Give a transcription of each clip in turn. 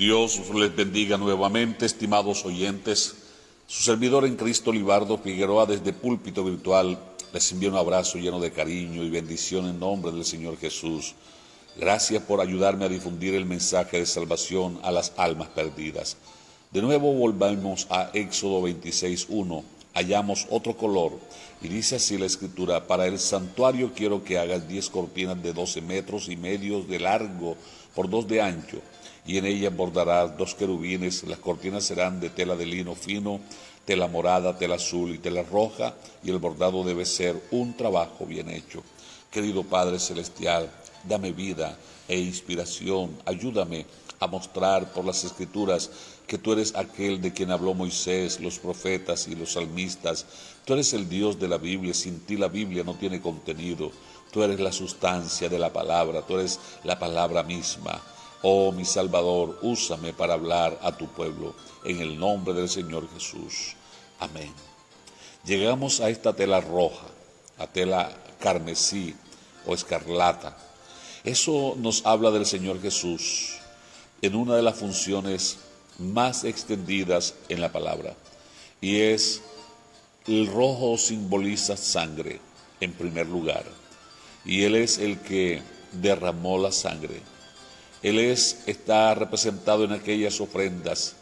Dios les bendiga nuevamente, estimados oyentes. Su servidor en Cristo, Libardo Figueroa, desde Púlpito Virtual, les envía un abrazo lleno de cariño y bendición en nombre del Señor Jesús. Gracias por ayudarme a difundir el mensaje de salvación a las almas perdidas. De nuevo volvemos a Éxodo 26:1. Hallamos otro color. Y dice así la Escritura: para el santuario quiero que hagas 10 cortinas de 12,5 metros de largo por 2 de ancho. Y en ellas bordarás 2 querubines. Las cortinas serán de tela de lino fino, tela morada, tela azul y tela roja. Y el bordado debe ser un trabajo bien hecho. Querido Padre Celestial, dame vida e inspiración. Ayúdame a mostrar por las Escrituras que tú eres aquel de quien habló Moisés, los profetas y los salmistas. Tú eres el Dios de la Biblia. Sin ti la Biblia no tiene contenido. Tú eres la sustancia de la palabra. Tú eres la palabra misma. Oh, mi Salvador, úsame para hablar a tu pueblo. En el nombre del Señor Jesús. Amén. Llegamos a esta tela roja, a tela carmesí o escarlata. Eso nos habla del Señor Jesús en una de las funciones más extendidas en la palabra, y es: el rojo simboliza sangre en primer lugar, y Él es el que derramó la sangre. Él está representado en aquellas ofrendas,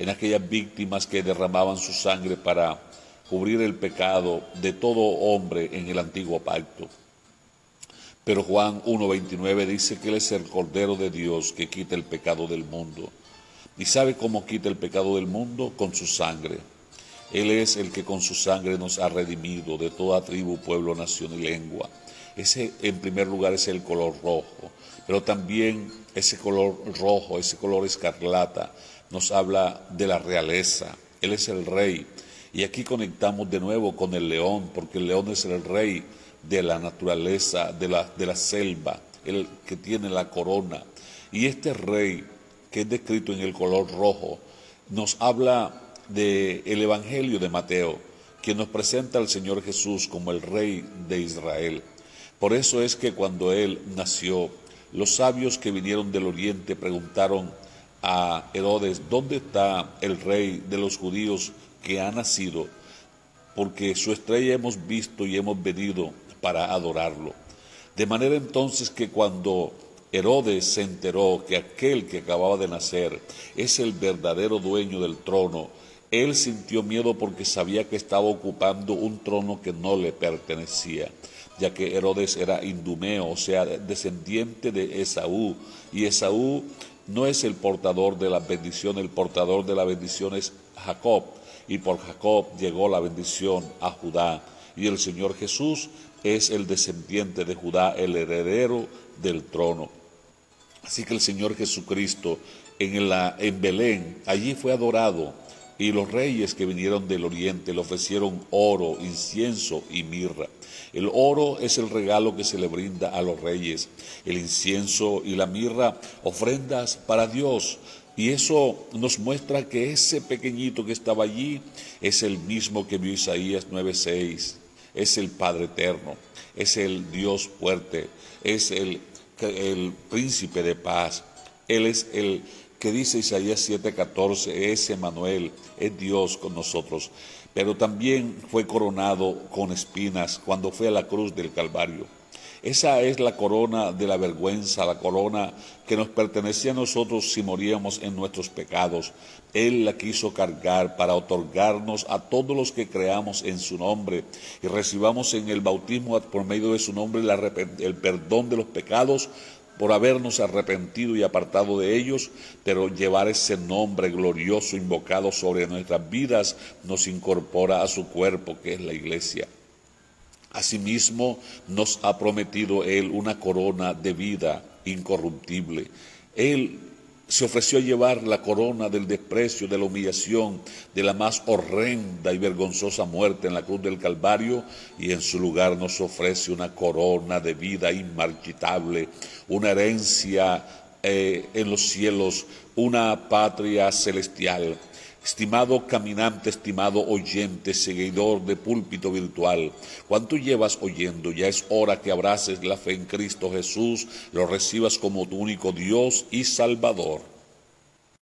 en aquellas víctimas que derramaban su sangre para cubrir el pecado de todo hombre en el antiguo pacto. Pero Juan 1:29 dice que Él es el Cordero de Dios que quita el pecado del mundo. ¿Y sabe cómo quita el pecado del mundo? Con su sangre. Él es el que con su sangre nos ha redimido de toda tribu, pueblo, nación y lengua. Ese, en primer lugar, es el color rojo. Pero también ese color rojo, ese color escarlata, nos habla de la realeza. Él es el rey. Y aquí conectamos de nuevo con el león, porque el león es el rey de la naturaleza, de la selva, el que tiene la corona. Y este rey, que es descrito en el color rojo, nos habla del Evangelio de Mateo, quien nos presenta al Señor Jesús como el rey de Israel. Por eso es que cuando Él nació, los sabios que vinieron del oriente preguntaron a Herodes: ¿dónde está el rey de los judíos que ha nacido? Porque su estrella hemos visto y hemos venido para adorarlo. De manera entonces que cuando Herodes se enteró que aquel que acababa de nacer es el verdadero dueño del trono, él sintió miedo porque sabía que estaba ocupando un trono que no le pertenecía, ya que Herodes era indumeo, o sea, descendiente de Esaú, y Esaú no es el portador de la bendición. El portador de la bendición es Jacob, y por Jacob llegó la bendición a Judá, y el Señor Jesús es el descendiente de Judá, el heredero del trono. Así que el Señor Jesucristo en Belén, allí fue adorado, y los reyes que vinieron del oriente le ofrecieron oro, incienso y mirra. El oro es el regalo que se le brinda a los reyes, el incienso y la mirra, ofrendas para Dios. Y eso nos muestra que ese pequeñito que estaba allí es el mismo que vio Isaías 9:6. Es el Padre Eterno, es el Dios fuerte, es el Príncipe de Paz. Él es el que dice Isaías 7:14, es Emanuel, es Dios con nosotros. Pero también fue coronado con espinas cuando fue a la cruz del Calvario. Esa es la corona de la vergüenza, la corona que nos pertenecía a nosotros si moríamos en nuestros pecados. Él la quiso cargar para otorgarnos a todos los que creamos en su nombre y recibamos en el bautismo por medio de su nombre el perdón de los pecados por habernos arrepentido y apartado de ellos, pero llevar ese nombre glorioso invocado sobre nuestras vidas nos incorpora a su cuerpo, que es la iglesia. Asimismo, nos ha prometido Él una corona de vida incorruptible. Él se ofreció a llevar la corona del desprecio, de la humillación, de la más horrenda y vergonzosa muerte en la cruz del Calvario, y en su lugar nos ofrece una corona de vida inmarchitable, una herencia en los cielos, una patria celestial. Estimado caminante, estimado oyente, seguidor de Púlpito Virtual, ¿cuánto llevas oyendo? Ya es hora que abraces la fe en Cristo Jesús, lo recibas como tu único Dios y Salvador.